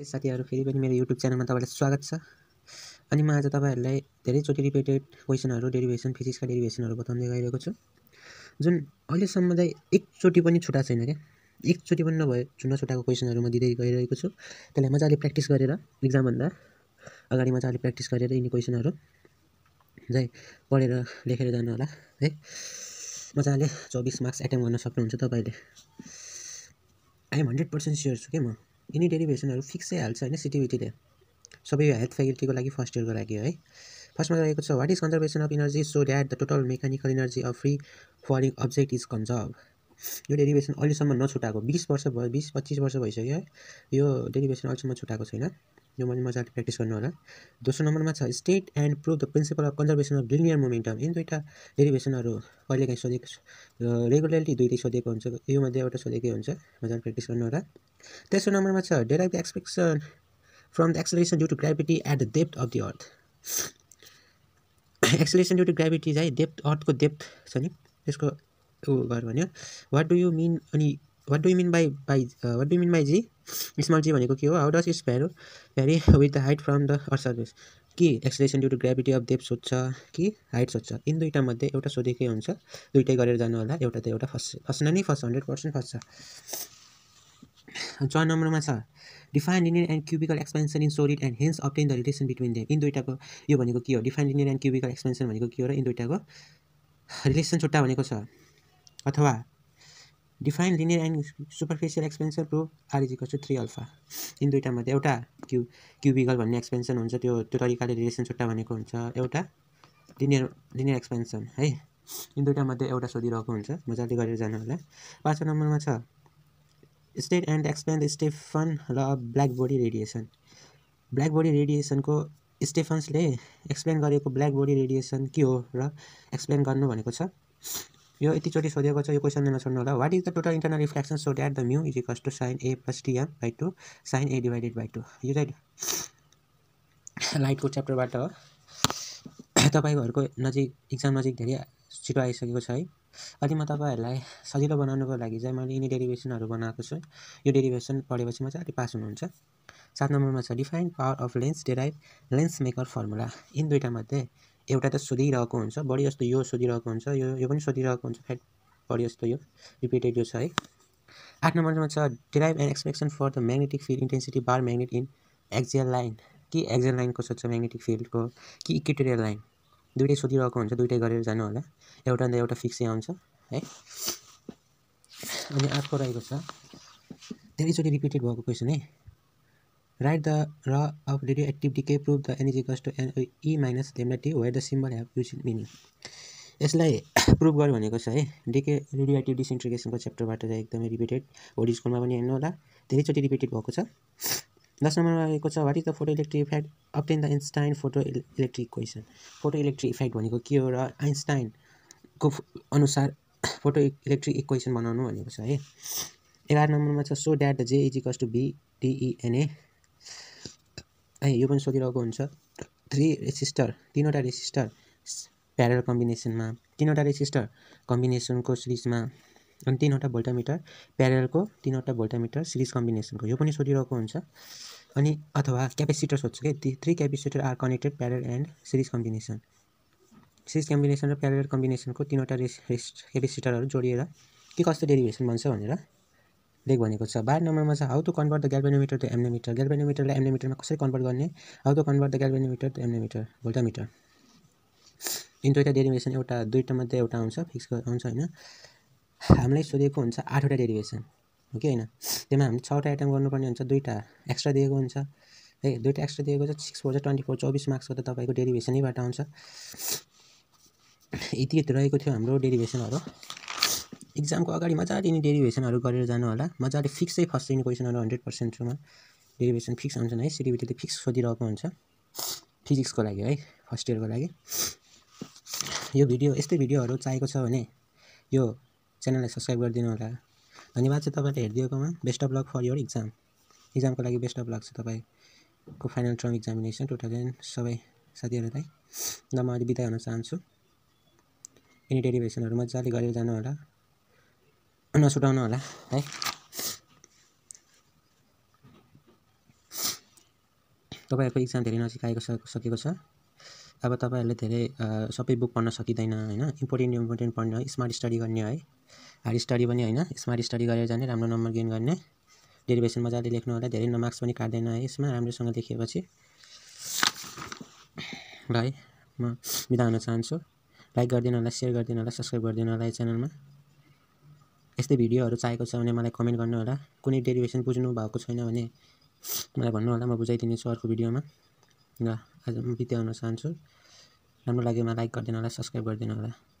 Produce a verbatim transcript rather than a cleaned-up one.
साथीहरु फेरि पनि मेरो YouTube च्यानलमा तपाईलाई स्वागत छ। अनि म आज तपाईहरुलाई धेरैचोटी रिपीटेड क्वेशनहरु डेरिभेसन फिजिक्सका डेरिभेसनहरु बताउँदै गइरहेको छु, जुन अहिले सम्म चाहिँ एकचोटी पनि छुटा छैन के। एकचोटी पनि नभए छुटा छुटाको क्वेशनहरु म दिदै गइरहेको छु। त्यसले मजाले प्र्याक्टिस गरेर एक्जाम भन्दा अगाडि मजाले प्र्याक्टिस गरेर यिनी क्वेशनहरु चाहिँ पढेर लेखेर जानु होला है। मजाले चौबिस मार्क्स एटेम्प्ट गर्न सक्नुहुन्छ तपाईले। I am hundred percent sure छु के म यिनी डेरिभेसनहरु फिक्स हाल्छ हैन सिटिभिटीले, सबै हेल्थ फ्याकल्टीको लागि फर्स्ट इयरको लागि है। फर्स्टमा रहेको छ, what is conservation of energy so that the total mechanical energy of free falling object is conserve. यो डेरिभेसन अहिलेसम्म नछुटाएको बीस वर्ष भयो, बीस पच्चीस वर्ष भइसक्यो है। यो डेरिभेसन अहिलेसम्म छुटाएको छैन, यो मैले मजाले प्र्याक्टिस गर्नु होला। दोस्रो नम्बरमा छ, state and prove the principle of conservation of linear momentum. यिन दुईटा डेरिभेसनहरु कहिलेकाहीँ सोधेको, रेगुलरली दुईटै सोधेको हुन्छ, यो मध्ये एउटा सोधेकै हुन्छ, मजाले प्र्याक्टिस गर्नु होला। तेस्रो नम्बरमा छ, derive the expectation from the acceleration due to gravity at the depth of the earth. Acceleration due to gravity चाहिँ डेप्थ, अर्थको डेप्थ छ नि त्यसको ऊ गर्यो भन्यो। वाट डु यु मिन अनि what do you mean by by what do you mean by g small g भनेको के हो। How does its vary vary with the height from the earth surface. कि acceleration due to gravity of depth सोध्छ कि height सोध्छ, यिन दुईवटा मध्ये एउटा सोधेकै हुन्छ, दुईटै गरेर जानु होला, एउटा त एउटा फर्स्ट फर्स्ट नै फर्स्ट हन्ड्रेड पर्सेन्ट फर्स्ट छ। चौथो नम्बरमा छ, define linear and cubical expansion in solid and hence obtain the relation between them. इन दुईटाको यो भनेको के हो, define linear and cubical expansion भनेको के हो र इन दुईटाको रिलेसन छुट्टा भनेको छ। अथवा define linear and superficial expansion प्रो आरजिको छ थ्री अल्फा। इन दुईटामध्ये एउटा क्यु क्यूबिकल भन्ने एक्सपेन्सन हुन्छ, त्यो त्यो तरिकाले रिलेसन छुट्टा भनेको हुन्छ, एउटा लिनियर लिनियर एक्सपेन्सन है। इन दुईटामध्ये एउटा सोधिरहेको हुन्छ, मजाले गरेर जानु होला। पाँचौँ नम्बरमा छ, state and explain the Stefan law of black body radiation. Black body रेडिएसनको स्टेफन्सले एक्सप्लेन गरेको ब्ल्याक बडी रेडिएसन के हो र एक्सप्लेन गर्नु भनेको छ। यो यतिचोटि सोधेको छ, यो क्वेसन नछोड्नु होला। What is the total internal reflection so that the mu is equals to sine A plus T M by two sine A divided by two. यो चाहिँ लाइटको च्याप्टरबाट हो, तपाईँहरूको नजिक एक्जाम नजिक धेरै छिटो आइसकेको छ है। अनि म तपाईहरुलाई सजिलो बनाउनको लागि चाहिँ मैले यिनी डेरिभेसनहरु बनाएको छु, यो डेरिभेसन पढेपछि मजाले पास हुनुहुन्छ। सात नम्बरमा छ, define power of lens derive lens maker formula. यिन दुईटा मध्ये एउटा त सोधिरहेको हुन्छ, बढी जस्तो यो सोधिरहेको हुन्छ, यो यो पनि सोधिरहेको हुन्छ, फ्याट बढी जस्तो यो रिपिटेड यो छ है। आठ नम्बरमा छ, derive an expectation for the magnetic field intensity bar magnet in axial line. कि एक्सियल लाइनको सोध्छ म्याग्नेटिक फिल्डको कि इक्वेटोरियल लाइन, दुईटै सोधिरहेको हुन्छ, दुईटै गरेर जानु होला, एउटा अन्त एउटा फिक्सै आउँछ है। अनि अर्को रहेको छ, धेरैचोटि रिपिटेड भएको क्वेसन है। राइट द र of radio active decay prove the N is equals to N e minus lambda t where the symbol have use meaning. यसलाई प्रुभ गर्यो भनेको छ है, डिके रेडियो एक्टिभ डिसइन्टिग्रेसनको च्याप्टरबाट चाहिँ एकदमै रिपिटेड, ओल्ड स्कुलमा पनि हेर्नु होला, धेरैचोटि रिपिटेड भएको छ। दस नम्बरमा रहेको छ, what is the photo electric effect obtain the Einstein photo electric question. Photo electric effect भनेको के हो र आइन्स्टाइनको अनुसार फोटो इलेक्ट्रिक इक्वेसन बनाउनु भनेको छ है। एघार नम्बरमा छ, so that the J is equals to B डिइएनए। है यो पनि सोधिरहेको हुन्छ, थ्री रेसिस्टर तिनवटा रेसिस्टर प्यारल कम्बिनेसनमा, तिनवटा रेसिस्टर कम्बिनेसनको सिरिजमा, अनि तीनवटा भोल्टमिटर प्यारलको, तीनवटा भोल्टमिटर सिरिज कम्बिनेसनको, यो पनि सोधिरहेको हुन्छ। अनि अथवा क्यापेसिटर सोध्छ कि three capacitor are connected parallel and series combination. Series combination र प्यारल कम्बिनेसनको तीनवटा रेस रेस क्यापेसिटरहरू जोडिएर के कस्तो डेरिभेसन बन्छ भनेर लेख भनेको छ। बाह्र नम्बरमा छ, how to convert the galvanometer to ammeter. ग्याल्भेनोमिटरलाई एम्प्लिमिटरमा कसरी कन्भर्ट गर्ने, how to convert the galvanometer to ammeter voltmeter. यिन दुईवटा डेरिभेसन एउटा दुईवटा मध्ये एउटा आउँछ, फिक्स आउँछ हैन। हामीलाई सोधेको हुन्छ आठवटा डेरिभेसन हो कि होइन, त्यसमा हामीले छवटा एटेम्प्ट गर्नुपर्ने हुन्छ, दुईवटा एक्स्ट्रा दिएको हुन्छ है। दुईवटा एक्स्ट्रा दिएको छ, सिक्स फोर ट्वेन्टी फोर, चौबिस मार्क्सको त तपाईँको डेरिभेसनैबाट आउँछ। यति रहेको थियो हाम्रो डेरिभेसनहरू। एक्जामको अगाडि मजाले यिनी डेरिभेसनहरू गरेर जानु होला, मजाले फिक्सै फर्स्ट यिनी क्वेसनहरू हन्ड्रेड पर्सेन्ट छुमा डेरिभेसन फिक्स आउँछन् है। सिटिभिटीले फिक्स सोधिरहेको हुन्छ फिजिक्सको लागि है, फर्स्ट इयरको लागि। यो भिडियो यस्तै भिडियोहरू चाहिएको छ भने यो च्यानललाई सब्सक्राइब गरिदिनु होला। धन्यवाद छ तपाईँले हेरिदिएकोमा। Best of luck for your exam. एक्जामको लागि बेस्ट अफ लक छ तपाईँको final term examination two thousand सबै साथीहरूलाई। ल म अहिले बिदा हुन चाहन्छु। यिनी डेरिभेसनहरू मजाले गरेर जानु होला, नछुटाउनु होला है। तपाईहरुको इक्जाम धेरै नजिक आएको सकेको छ। अब तपाईहरुले धेरै सबै बुक पढ्न सकिदैन हैन, इम्पोर्टेन्ट इम्पोर्टेन्ट पढ्न, स्मार्ट स्टडी गर्ने है, हार्ड स्टडी पनि हैन, स्मार्ट स्टडी गरेर जाने, राम्रो नम्बर गेन गर्ने, डेरिभेसन मजाले लेख्नु होला, धेरै मार्क्स पनि काट्दैन है यसमा राम्रोसँग लेखेपछि। भाइ म बिदा हुन चाहन्छु। लाइक गर्दिनु होला, शेयर गर्दिनु होला, सब्स्क्राइब गर्दिनु होला च्यानलमा। यस्तै भिडियोहरु चाहिएको छ भने मलाई कमेन्ट गर्नु होला। कुनै डेरिभेसन बुझ्नु भएको छैन भने मलाई भन्नु होला, म बुझाइदिन्छु अर्को भिडियोमा। ल आज म बिदा हुन चाहन्छु। राम्रो लाग्यो मलाई लाइक गर्दिनु होला, सब्स्क्राइब गर्दिनु होला।